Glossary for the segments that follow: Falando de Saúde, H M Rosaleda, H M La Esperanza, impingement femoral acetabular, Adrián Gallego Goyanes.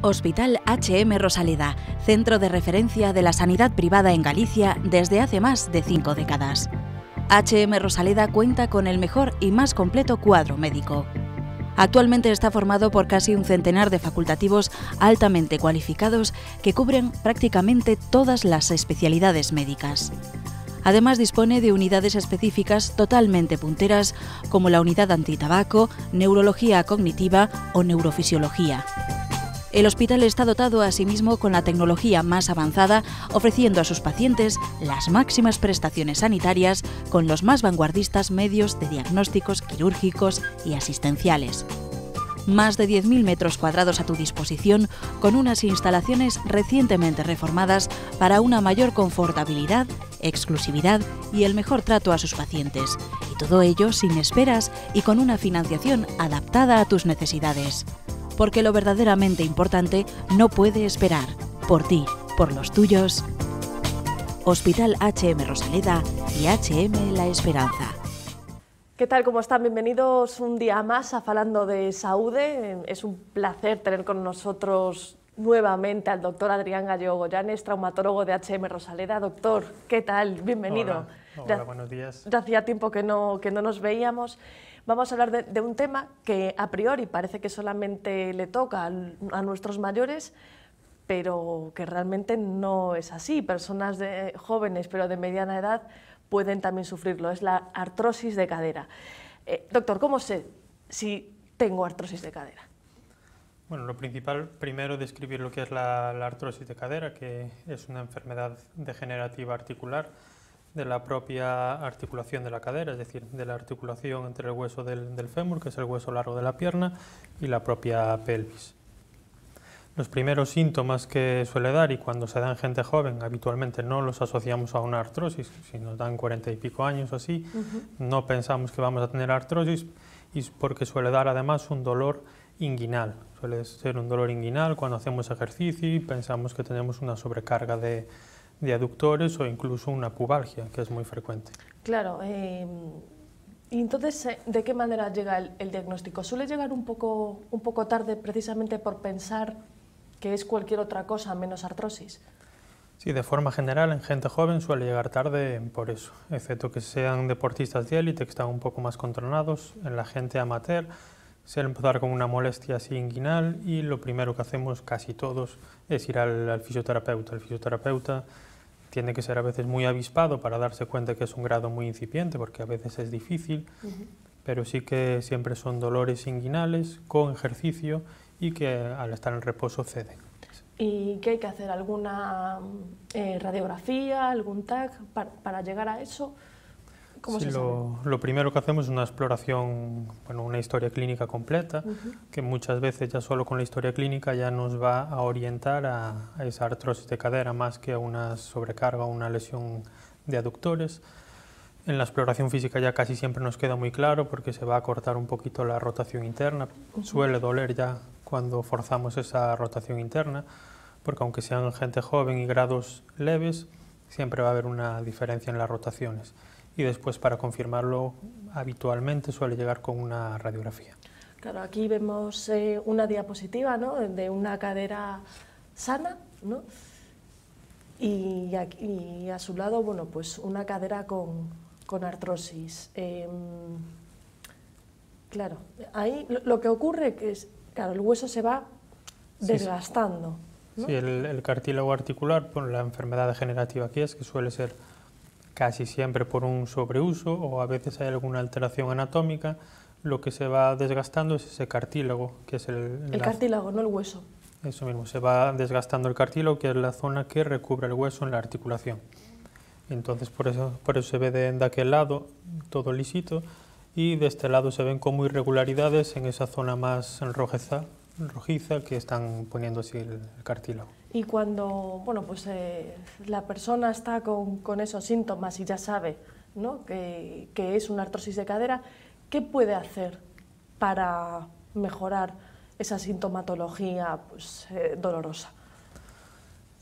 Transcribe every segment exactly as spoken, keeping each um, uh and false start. Hospital H M Rosaleda, centro de referencia de la sanidad privada en Galicia desde hace más de cinco décadas. H M Rosaleda cuenta con el mejor y más completo cuadro médico. Actualmente está formado por casi un centenar de facultativos altamente cualificados que cubren prácticamente todas las especialidades médicas. Además dispone de unidades específicas totalmente punteras como la unidad antitabaco, neurología cognitiva o neurofisiología. El hospital está dotado asimismo con la tecnología más avanzada, ofreciendo a sus pacientes las máximas prestaciones sanitarias con los más vanguardistas medios de diagnósticos quirúrgicos y asistenciales. Más de diez mil metros cuadrados a tu disposición, con unas instalaciones recientemente reformadas para una mayor confortabilidad, exclusividad y el mejor trato a sus pacientes. Y todo ello sin esperas y con una financiación adaptada a tus necesidades. Porque lo verdaderamente importante no puede esperar. Por ti, por los tuyos. Hospital H M Rosaleda y H M La Esperanza. ¿Qué tal? ¿Cómo están? Bienvenidos un día más a Falando de Saúde. Es un placer tener con nosotros nuevamente al doctor Adrián Gallego Goyanes, traumatólogo de H M Rosaleda. Doctor, ¿qué tal? Bienvenido. Hola, Hola buenos días. Ya hacía tiempo que no, que no nos veíamos. Vamos a hablar de, de un tema que a priori parece que solamente le toca a, a nuestros mayores, pero que realmente no es así. Personas de, jóvenes, pero de mediana edad, pueden también sufrirlo, es la artrosis de cadera. Eh, doctor, ¿cómo sé si tengo artrosis de cadera? Bueno, lo principal, primero, describir lo que es la, la artrosis de cadera, que es una enfermedad degenerativa articular de la propia articulación de la cadera, es decir, de la articulación entre el hueso del, del fémur, que es el hueso largo de la pierna, y la propia pelvis. Los primeros síntomas que suele dar, y cuando se dan gente joven, habitualmente no los asociamos a una artrosis, si nos dan cuarenta y pico años o así, uh-huh. no pensamos que vamos a tener artrosis, y porque suele dar además un dolor inguinal. Suele ser un dolor inguinal cuando hacemos ejercicio y pensamos que tenemos una sobrecarga de, de aductores o incluso una pubalgia, que es muy frecuente. Claro. Eh... Y entonces, ¿de qué manera llega el, el diagnóstico? ¿Suele llegar un poco, un poco tarde precisamente por pensar que es cualquier otra cosa menos artrosis? Sí, de forma general en gente joven suele llegar tarde por eso, excepto que sean deportistas de élite que están un poco más controlados. En la gente amateur suele empezar con una molestia así inguinal y lo primero que hacemos casi todos es ir al, al fisioterapeuta. El fisioterapeuta tiene que ser a veces muy avispado para darse cuenta que es un grado muy incipiente, porque a veces es difícil, uh-huh. pero sí que siempre son dolores inguinales con ejercicio y que al estar en reposo ceden. ¿Y qué hay que hacer? ¿Alguna eh, radiografía, algún TAC para, para llegar a eso? ¿Cómo sí, se lo, sabe? Lo primero que hacemos es una exploración, bueno, una historia clínica completa, uh-huh. que muchas veces ya solo con la historia clínica ya nos va a orientar a, a esa artrosis de cadera más que a una sobrecarga o una lesión de aductores. En la exploración física ya casi siempre nos queda muy claro porque se va a cortar un poquito la rotación interna. Uh-huh. Suele doler ya cuando forzamos esa rotación interna, porque aunque sean gente joven y grados leves, siempre va a haber una diferencia en las rotaciones. Y después, para confirmarlo, habitualmente suele llegar con una radiografía. Claro, aquí vemos eh, una diapositiva, ¿no?, de una cadera sana, ¿no?, y, aquí, y a su lado, bueno, pues una cadera con, con artrosis. Eh, claro, ahí lo, lo que ocurre que es, claro, el hueso se va desgastando. Sí, sí. ¿No? Sí, el, el cartílago articular, por la enfermedad degenerativa aquí es que suele ser casi siempre por un sobreuso o a veces hay alguna alteración anatómica, lo que se va desgastando es ese cartílago, que es el... El la, cartílago, no el hueso. Eso mismo, se va desgastando el cartílago, que es la zona que recubre el hueso en la articulación. Entonces, por eso, por eso se ve de, de aquel lado todo lisito y de este lado se ven como irregularidades en esa zona más enrojeza, rojiza que están poniendo así el, el cartílago. Y cuando bueno, pues, eh, la persona está con, con esos síntomas y ya sabe, ¿no?, que, que es una artrosis de cadera, ¿qué puede hacer para mejorar esa sintomatología pues, eh, dolorosa?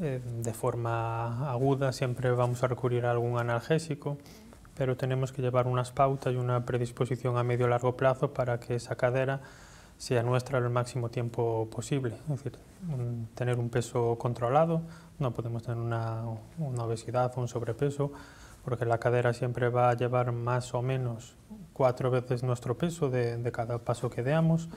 Eh, de forma aguda siempre vamos a recurrir a algún analgésico, pero tenemos que llevar unas pautas y una predisposición a medio-largo plazo para que esa cadera se anuestra el máximo tiempo posible. Es decir, un, tener un peso controlado, no podemos tener una, una obesidad o un sobrepeso, porque la cadera siempre va a llevar más o menos cuatro veces nuestro peso de, de cada paso que damos.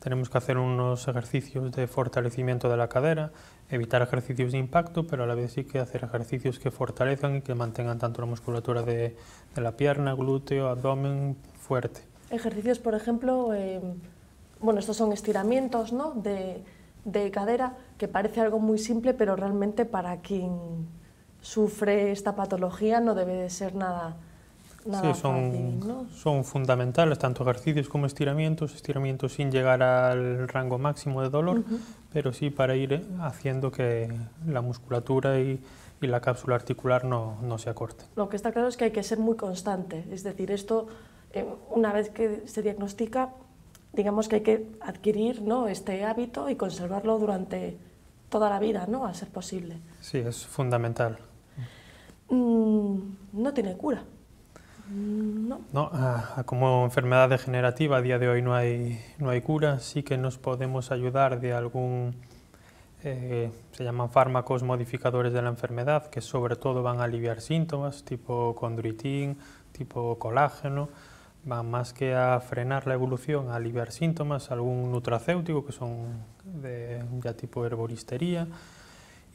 Tenemos que hacer unos ejercicios de fortalecimiento de la cadera, evitar ejercicios de impacto, pero a la vez sí que hacer ejercicios que fortalezcan y que mantengan tanto la musculatura de, de la pierna, glúteo, abdomen fuerte. Ejercicios, por ejemplo, eh, bueno, estos son estiramientos, ¿no?, de, de cadera, que parece algo muy simple, pero realmente para quien sufre esta patología no debe de ser nada, nada sí, son, fácil, ¿no? Son fundamentales, tanto ejercicios como estiramientos, estiramientos sin llegar al rango máximo de dolor, uh-huh, pero sí para ir haciendo que la musculatura y, y la cápsula articular no, no se acorten. Lo que está claro es que hay que ser muy constante, es decir, esto eh, una vez que se diagnostica, digamos que hay que adquirir, ¿no?, este hábito y conservarlo durante toda la vida, ¿no?, a ser posible. Sí, es fundamental. No tiene cura. No, no a, a como enfermedad degenerativa a día de hoy no hay, no hay cura, sí que nos podemos ayudar de algún, eh, se llaman fármacos modificadores de la enfermedad, que sobre todo van a aliviar síntomas, tipo condroitín, tipo colágeno, van más que a frenar la evolución, a aliviar síntomas, algún nutracéutico, que son de, ya tipo herboristería,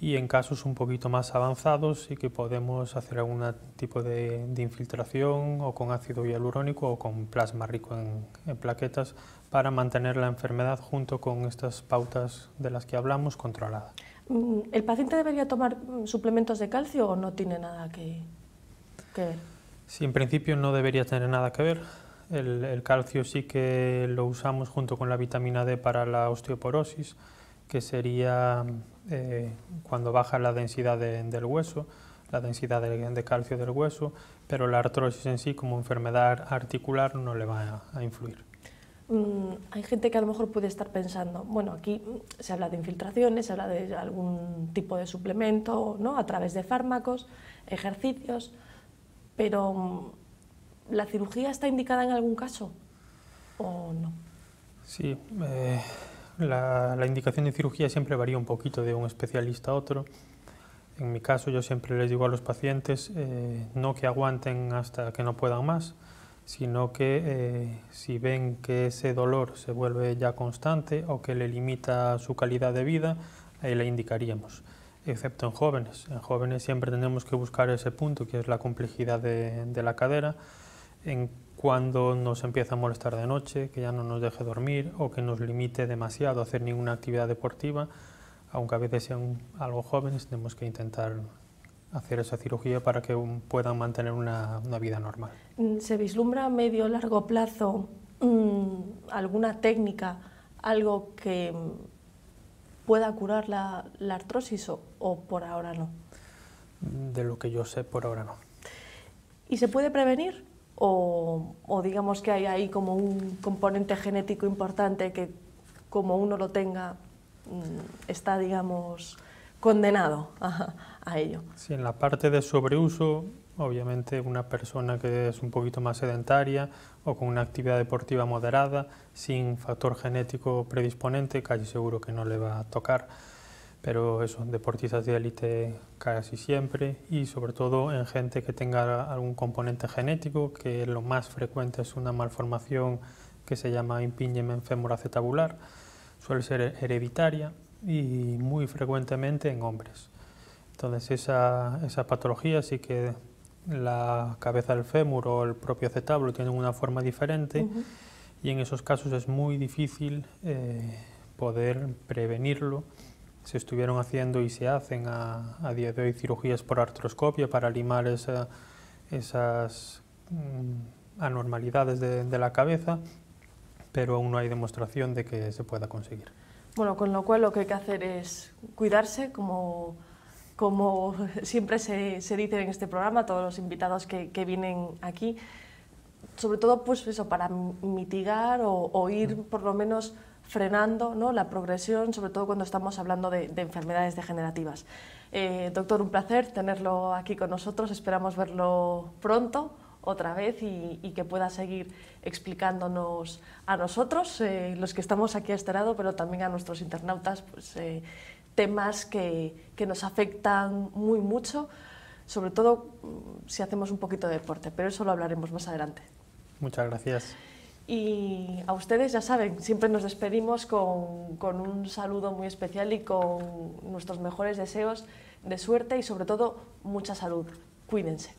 y en casos un poquito más avanzados sí que podemos hacer algún tipo de, de infiltración o con ácido hialurónico o con plasma rico en, en plaquetas para mantener la enfermedad junto con estas pautas de las que hablamos controlada. ¿El paciente debería tomar suplementos de calcio o no tiene nada que, que ver? Sí, en principio no debería tener nada que ver. El, el calcio sí que lo usamos junto con la vitamina D para la osteoporosis, que sería eh, cuando baja la densidad de, del hueso, la densidad de, de calcio del hueso, pero la artrosis en sí como enfermedad articular no le va a, a influir. Mm, hay gente que a lo mejor puede estar pensando, bueno, aquí se habla de infiltraciones, se habla de algún tipo de suplemento, ¿no?, a través de fármacos, ejercicios, pero ¿la cirugía está indicada en algún caso o no? Sí. Eh... La, la indicación de cirugía siempre varía un poquito de un especialista a otro. En mi caso yo siempre les digo a los pacientes eh, no que aguanten hasta que no puedan más, sino que eh, si ven que ese dolor se vuelve ya constante o que le limita su calidad de vida, eh, le indicaríamos, excepto en jóvenes. En jóvenes siempre tenemos que buscar ese punto que es la complejidad de, de la cadera, en cuando nos empieza a molestar de noche, que ya no nos deje dormir o que nos limite demasiado a hacer ninguna actividad deportiva, aunque a veces sean algo jóvenes, tenemos que intentar hacer esa cirugía para que puedan mantener una, una vida normal. ¿Se vislumbra a medio o largo plazo mmm, alguna técnica, algo que pueda curar la, la artrosis o, o por ahora no? De lo que yo sé, por ahora no. ¿Y se puede prevenir? O, o digamos que hay ahí como un componente genético importante que como uno lo tenga está, digamos, condenado a, a ello. Sí, en la parte de sobreuso, obviamente una persona que es un poquito más sedentaria o con una actividad deportiva moderada, sin factor genético predisponente, casi seguro que no le va a tocar. Pero eso, deportistas de élite casi siempre y sobre todo en gente que tenga algún componente genético, que lo más frecuente es una malformación que se llama impingement femoral acetabular, suele ser hereditaria y muy frecuentemente en hombres. Entonces esa, esa patología sí que la cabeza del fémur o el propio acetábulo tienen una forma diferente, uh-huh, y en esos casos es muy difícil eh, poder prevenirlo. Se estuvieron haciendo y se hacen a, a día de hoy cirugías por artroscopia para limar esa, esas mm, anormalidades de, de la cabeza, pero aún no hay demostración de que se pueda conseguir. Bueno, con lo cual lo que hay que hacer es cuidarse, como, como siempre se, se dice en este programa, todos los invitados que, que vienen aquí, sobre todo pues eso, para mitigar o, o ir por lo menos frenando, ¿no?, la progresión, sobre todo cuando estamos hablando de, de enfermedades degenerativas. Eh, doctor, un placer tenerlo aquí con nosotros, esperamos verlo pronto otra vez y, y que pueda seguir explicándonos a nosotros, eh, los que estamos aquí a este lado, pero también a nuestros internautas, pues, eh, temas que, que nos afectan muy mucho, sobre todo si hacemos un poquito de deporte, pero eso lo hablaremos más adelante. Muchas gracias. Y a ustedes, ya saben, siempre nos despedimos con, con un saludo muy especial y con nuestros mejores deseos de suerte y sobre todo mucha salud. Cuídense.